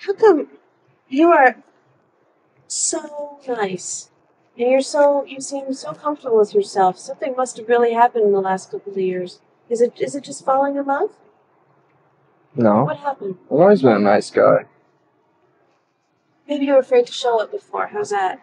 How come you are so nice? And you seem so comfortable with yourself. Something must have really happened in the last couple of years. Is it just falling in love? No. What happened? I've always been a nice guy. Maybe you were afraid to show it before. How's that?